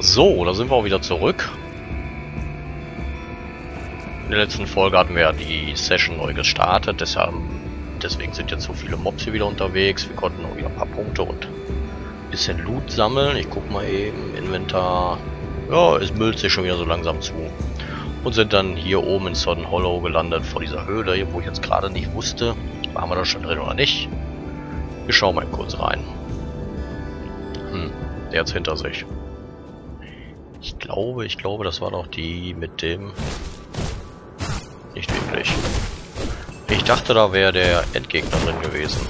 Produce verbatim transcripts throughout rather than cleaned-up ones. So, da sind wir auch wieder zurück. In der letzten Folge hatten wir ja die Session neu gestartet, deshalb, deswegen sind jetzt so viele Mobs hier wieder unterwegs. Wir konnten auch wieder ein paar Punkte und ein bisschen Loot sammeln. Ich guck mal eben, Inventar. Ja, es müllt sich schon wieder so langsam zu. Und sind dann hier oben in Sodden Hollow gelandet, vor dieser Höhle, hier, wo ich jetzt gerade nicht wusste, waren wir da schon drin oder nicht. Wir schauen mal kurz rein. Hm, der hat's hinter sich. Ich glaube, ich glaube, das war doch die mit dem... Nicht wirklich. Ich dachte, da wäre der Endgegner drin gewesen.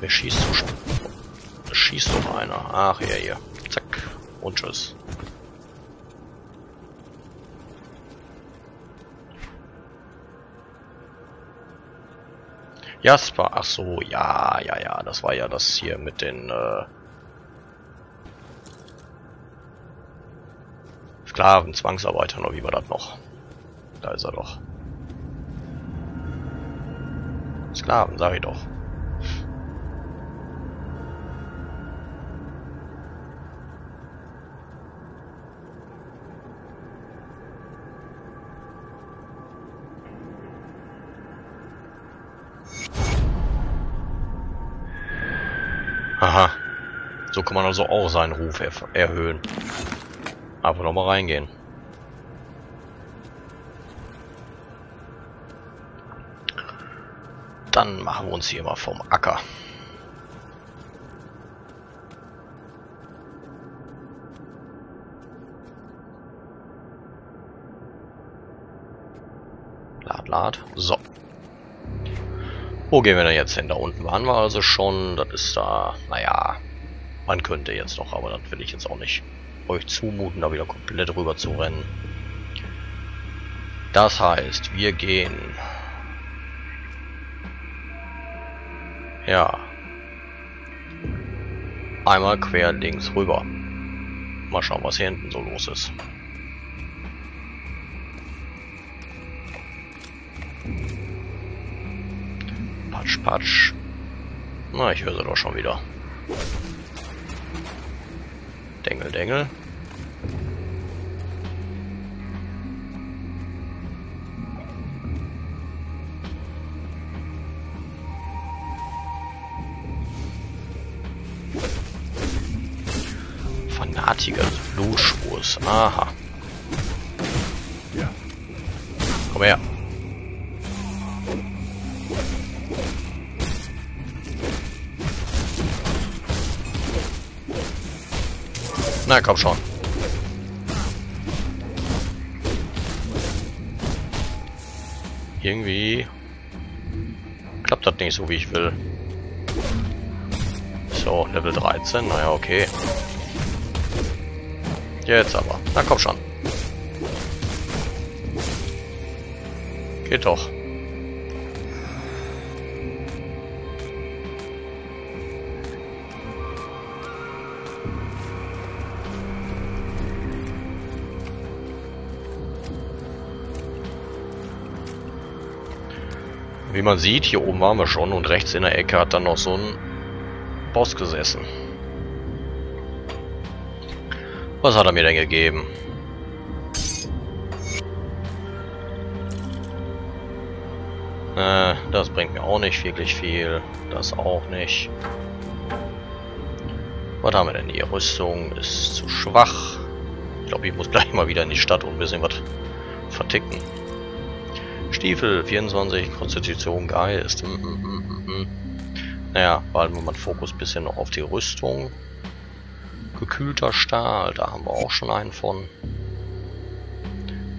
Wer schießt so schnell? Da schießt doch einer. Ach, er hier. Zack. Und tschüss. Jasper. Ach so, ja, ja, ja. Das war ja das hier mit den... Äh Sklaven, Zwangsarbeiter, oder wie war das noch? Da ist er doch. Sklaven, sag ich doch. Aha. So kann man also auch seinen Ruf er erhöhen. Einfach nochmal reingehen. Dann machen wir uns hier mal vom Acker. Lad, lad. So. Wo gehen wir denn jetzt hin? Da unten waren wir also schon. Das ist da... Naja. Man könnte jetzt noch, aber das will ich jetzt auch nicht euch zumuten, da wieder komplett rüber zu rennen. Das heißt, wir gehen. Ja. Einmal quer links rüber. Mal schauen, was hier hinten so los ist. Patsch, patsch. Na, ich höre sie doch schon wieder. Dengel, Dengel. Fanatiker Blutschwurs. Aha. Ja. Komm her. Na komm schon. Irgendwie klappt das nicht so, wie ich will. So, Level dreizehn. Naja, okay. Jetzt aber. Na komm schon. Geht doch. Wie man sieht, hier oben waren wir schon und rechts in der Ecke hat dann noch so ein Boss gesessen. Was hat er mir denn gegeben? Äh, das bringt mir auch nicht wirklich viel. Das auch nicht. Was haben wir denn hier? Rüstung ist zu schwach. Ich glaube, ich muss gleich mal wieder in die Stadt und ein bisschen was verticken. Stiefel, vierundzwanzig, Konstitution, Geist. Mm, mm, mm, mm. Naja, behalten wir mal den Fokus ein bisschen noch auf die Rüstung. Gekühlter Stahl, da haben wir auch schon einen von.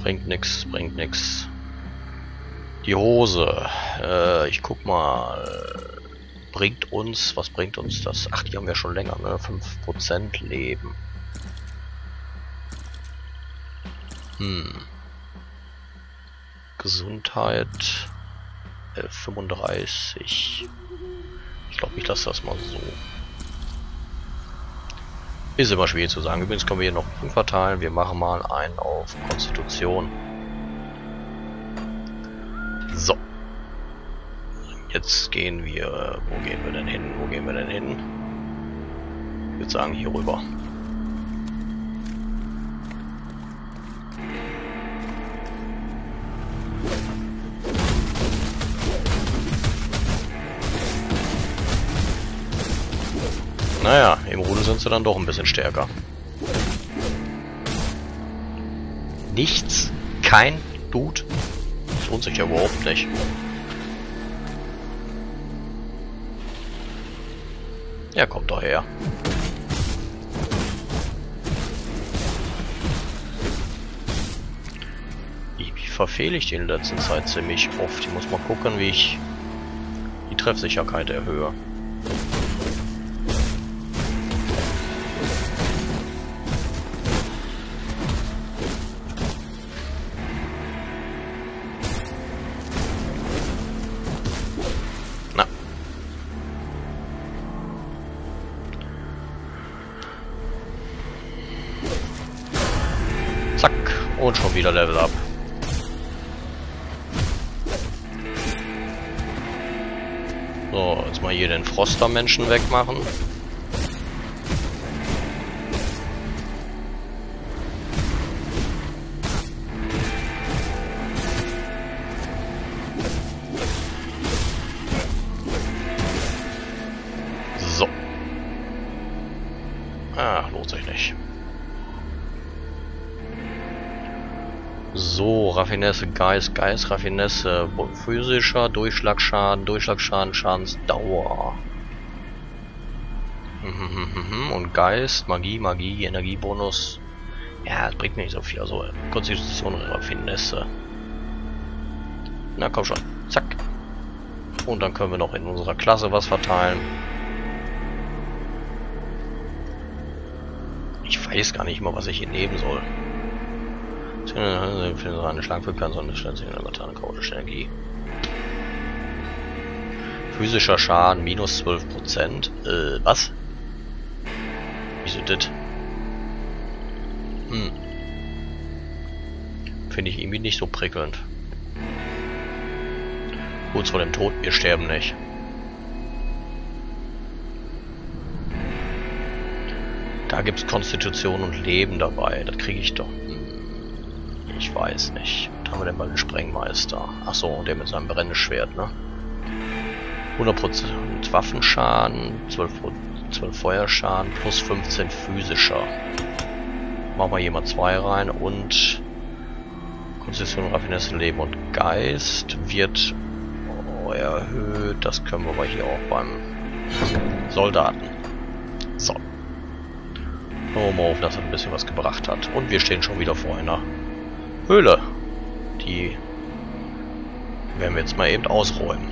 Bringt nix, bringt nix. Die Hose, äh, ich guck mal. Bringt uns, was bringt uns das? Ach, die haben wir schon länger, ne? fünf Prozent Leben. Hm. Gesundheit äh, fünfunddreißig. Ich glaube, ich lasse das mal so. Ist immer schwierig zu sagen. Übrigens können wir hier noch einen Punkt verteilen. Wir machen mal einen auf Konstitution. So. Jetzt gehen wir... Wo gehen wir denn hin? Wo gehen wir denn hin? würde sagen, hier rüber. Naja, im Rudel sind sie dann doch ein bisschen stärker. Nichts? Kein Dude? Das lohnt sich ja überhaupt nicht. Ja, kommt doch her. Irgendwie verfehle ich die in letzter Zeit ziemlich oft. Ich muss mal gucken, wie ich die Treffsicherheit erhöhe. Und schon wieder Level Up. So, jetzt mal hier den Froster-Menschen wegmachen. So. Ah, lohnt sich nicht. So, Raffinesse, Geist, Geist, Raffinesse, physischer Durchschlagsschaden, Durchschlagsschaden, Schadensdauer. Und Geist, Magie, Magie, Energiebonus. Ja, das bringt mir nicht so viel. Also Konstitution und Raffinesse. Na komm schon, zack. Und dann können wir noch in unserer Klasse was verteilen. Ich weiß gar nicht mal, was ich hier nehmen soll. Eine Schlagwirkung, sondern stellen sich in der Batane chaotische Energie. Physischer Schaden minus zwölf Prozent. Äh, was? Wieso das? Hm. Finde ich irgendwie nicht so prickelnd. Kurz vor dem Tod, wir sterben nicht. Da gibt's Konstitution und Leben dabei. Das kriege ich doch. Ich weiß nicht. Was haben wir denn bei dem Sprengmeister? Achso, der mit seinem brennendes Schwert, ne? hundert Prozent Waffenschaden, zwölf, zwölf Feuerschaden, plus fünfzehn physischer. Machen wir hier mal zwei rein und Konstitution, Raffinesse, Leben und Geist wird oh, erhöht. Das können wir aber hier auch beim Soldaten. So. Nur mal auf, dass er ein bisschen was gebracht hat. Und wir stehen schon wieder vor einer Höhle. Die werden wir jetzt mal eben ausräumen.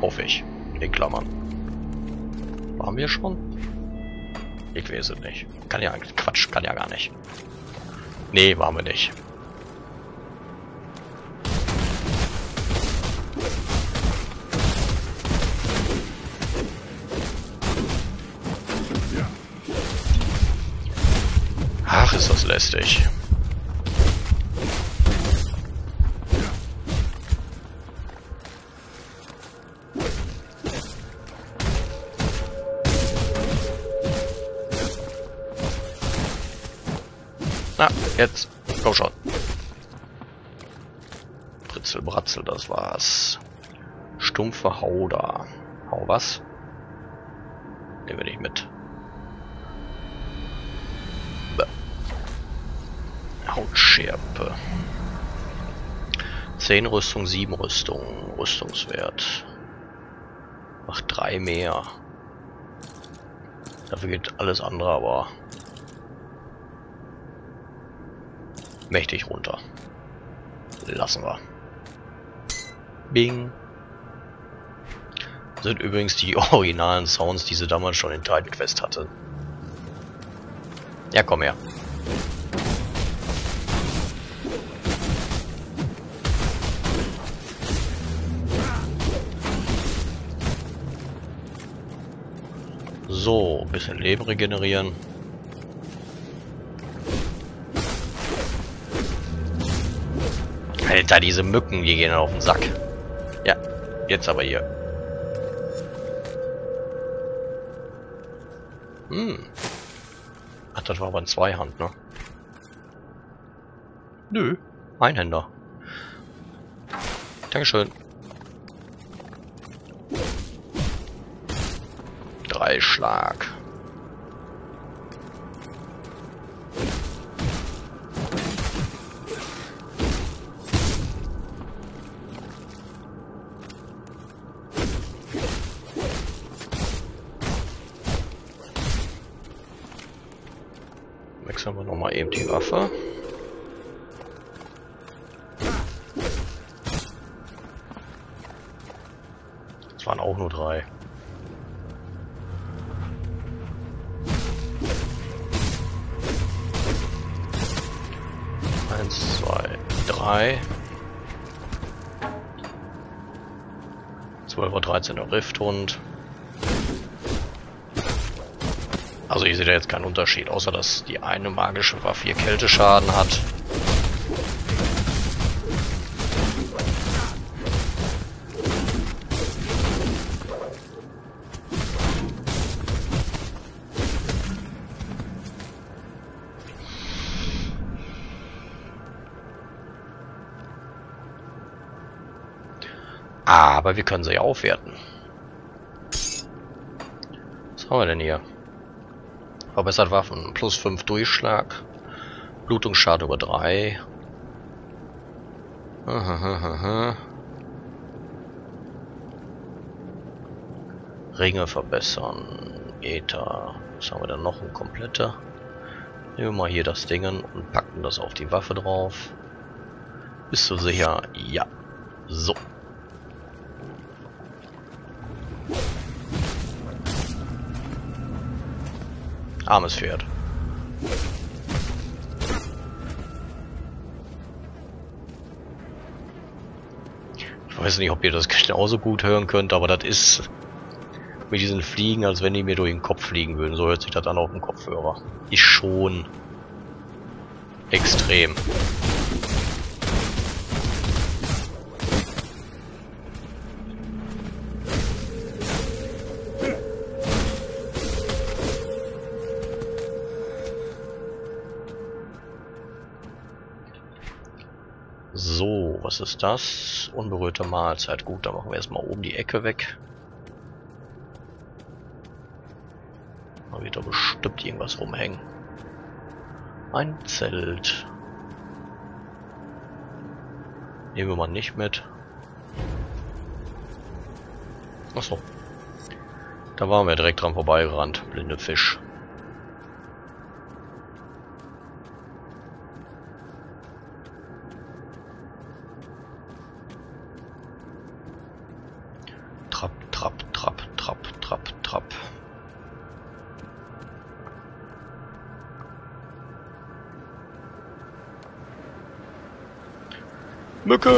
Hoffe ich. In Klammern. Waren wir schon? Ich weiß es nicht. Kann ja eigentlich. Quatsch, kann ja gar nicht. Nee, waren wir nicht. Ach, ist das lästig. Na, jetzt. Komm schon. Britzel, Bratzel, das war's. Stumpfe Hauder. Hau was? Nehmen wir nicht mit. Bäh. Hautschärpe. zehn Rüstung, sieben Rüstung. Rüstungswert. Macht drei mehr. Dafür geht alles andere aber mächtig runter. Lassen wir. Bing. Sind übrigens die originalen Sounds, die sie damals schon in Titan Quest hatte. Ja, komm her. So, ein bisschen Leben regenerieren. Alter, diese Mücken, die gehen auf den Sack. Ja, jetzt aber hier. Hm. Ach, das war aber ein Zweihand, ne? Nö, Einhänder. Dankeschön. Drei Schlag. Wechseln wir nochmal eben die Waffe. Das waren auch nur drei. Eins, zwei, drei. zwölf Uhr dreizehn Rifthund. Also ich sehe da jetzt keinen Unterschied, außer dass die eine magische Waffe hier Kälteschaden hat. Aber wir können sie ja aufwerten. Was haben wir denn hier? Verbessert Waffen. Plus fünf Durchschlag. Blutungsschaden über drei. Ringe verbessern. Ether. Was haben wir denn noch? Ein kompletter. Nehmen wir mal hier das Ding und packen das auf die Waffe drauf. Bist du sicher? Ja. So. Armes Pferd. Ich weiß nicht, ob ihr das genauso gut hören könnt, aber das ist mit diesen Fliegen, als wenn die mir durch den Kopf fliegen würden. So hört sich das an auf dem Kopfhörer. Ist schon extrem. So, was ist das? Unberührte Mahlzeit. Gut, da machen wir erstmal oben die Ecke weg. Da wird da bestimmt irgendwas rumhängen. Ein Zelt. Nehmen wir mal nicht mit. Achso. Da waren wir direkt dran vorbeigerannt. Blinde Fisch. Mücken!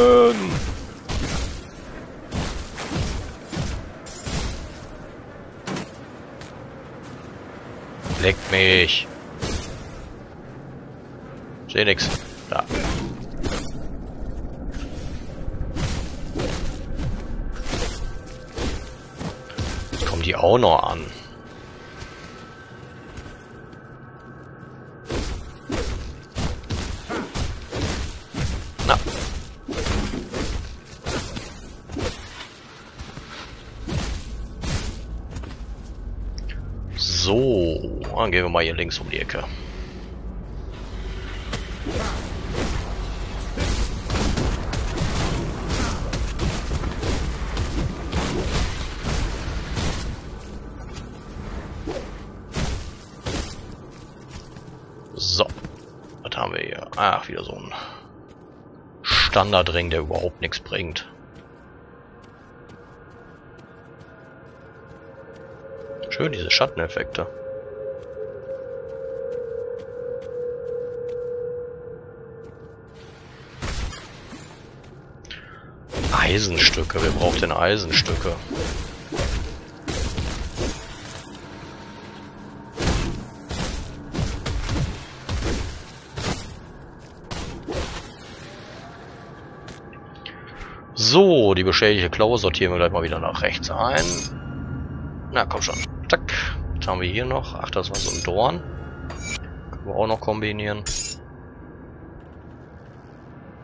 Leck mich! Seh nix. Da. Jetzt kommen die auch noch an. So, dann gehen wir mal hier links um die Ecke. So, was haben wir hier? Ach, wieder so ein Standardring, der überhaupt nichts bringt. Schön, diese Schatteneffekte. Eisenstücke, wer braucht denn Eisenstücke? So, die beschädigte Klaue sortieren wir gleich mal wieder nach rechts ein. Na komm schon. Zack, was haben wir hier noch? Ach, das war so ein Dorn. wir auch noch kombinieren.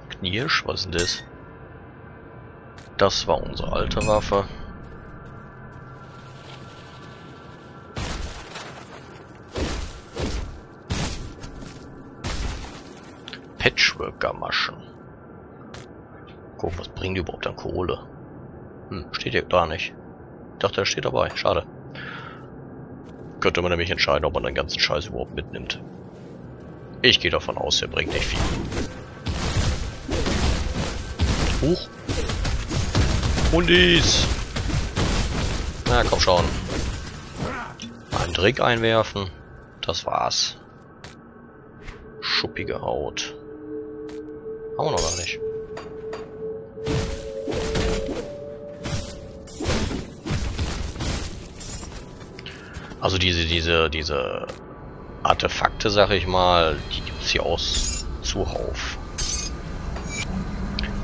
Knirsch, was ist denn das? Das war unsere alte Waffe. Patchworker-Maschen. Guck, was bringen die überhaupt an Kohle? Hm, steht hier gar nicht. Ich dachte, er steht dabei. Schade. Könnte man nämlich entscheiden, ob man den ganzen Scheiß überhaupt mitnimmt. Ich gehe davon aus, er bringt nicht viel. Huch. Hundis. Na, komm schon. Einen Trick einwerfen. Das war's. Schuppige Haut. Haben wir noch gar nicht. Also diese, diese, diese Artefakte, sag ich mal, die gibt es hier aus zuhauf.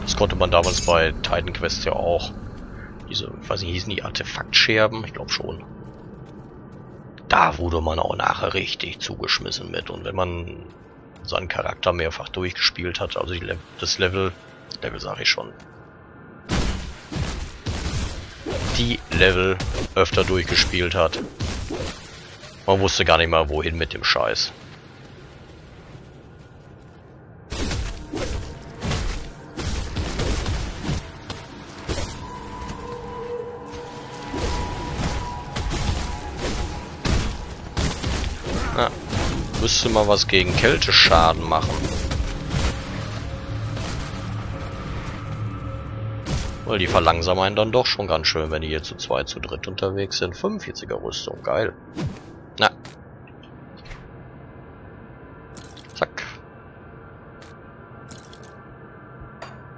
Das konnte man damals bei Titan Quest ja auch. Diese, ich weiß nicht, hießen die Artefaktscherben? Ich glaube schon. Da wurde man auch nachher richtig zugeschmissen mit. Und wenn man seinen Charakter mehrfach durchgespielt hat, also die Le das Level, Level sag ich schon. Die Level öfter durchgespielt hat. Man wusste gar nicht mal wohin mit dem Scheiß. Na, müsste mal was gegen Kälteschaden machen. Weil die verlangsamen einen dann doch schon ganz schön, wenn die hier zu zwei, zu dritt unterwegs sind. fünfundvierziger Rüstung, geil. Na. Zack.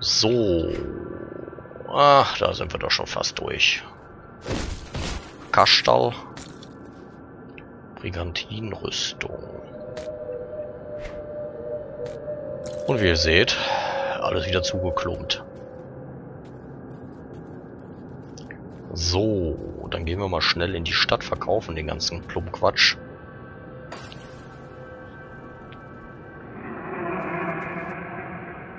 So. Ach, da sind wir doch schon fast durch. Kastal. Brigantinrüstung. Und wie ihr seht, alles wieder zugeklumpt. So, dann gehen wir mal schnell in die Stadt, verkaufen den ganzen Plumpquatsch.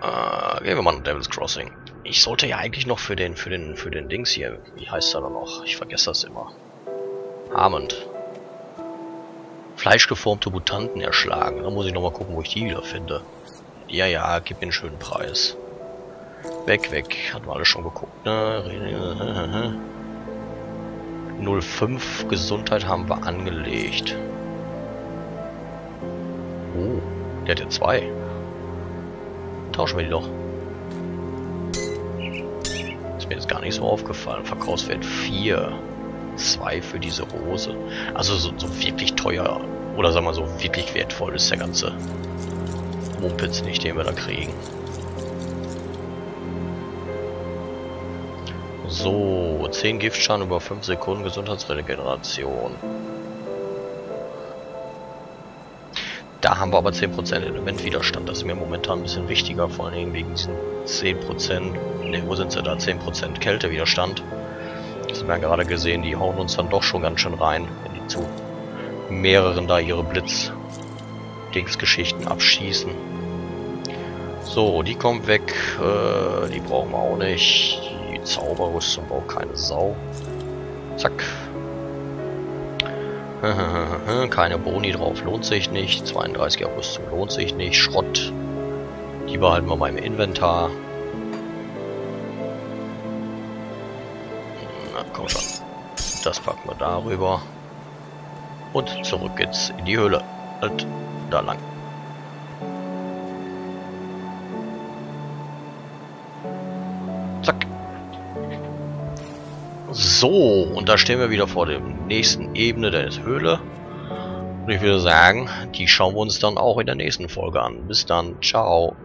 Äh, gehen wir mal in Devil's Crossing. Ich sollte ja eigentlich noch für den, für den, für den Dings hier, wie heißt er da noch? Ich vergesse das immer. Hammond. Fleischgeformte Mutanten erschlagen. Da muss ich nochmal gucken, wo ich die wieder finde. Ja, ja, gib mir einen schönen Preis. Weg, weg. Hatten wir alle schon geguckt, ne? null Komma fünf Gesundheit haben wir angelegt. Oh, der hat ja zwei. Tauschen wir die doch. Ist mir jetzt gar nicht so aufgefallen. Verkaufswert vier. zwei für diese Rose. Also so, so wirklich teuer. Oder sagen wir so wirklich wertvoll ist der ganze Mumpitz nicht, den wir da kriegen. So, zehn Giftschaden über fünf Sekunden Gesundheitsregeneration. Da haben wir aber zehn Prozent Elementwiderstand. Das ist mir momentan ein bisschen wichtiger, vor allem wegen diesen zehn Prozent. Ne, wo sind sie da? zehn Prozent Kältewiderstand. Das haben wir ja gerade gesehen, die hauen uns dann doch schon ganz schön rein, wenn die zu mehreren da ihre Blitz-Dings-Geschichten abschießen. So, die kommt weg. Äh, die brauchen wir auch nicht. Zauberrüstung braucht keine Sau. Zack. Keine Boni drauf, lohnt sich nicht. zweiunddreißiger Rüstung lohnt sich nicht. Schrott. Die behalten wir mal im Inventar. Na komm schon. Das packen wir darüber. Und zurück geht's in die Höhle. Und da lang. Zack. So, und da stehen wir wieder vor der nächsten Ebene der Höhle. Und ich würde sagen, die schauen wir uns dann auch in der nächsten Folge an. Bis dann, ciao.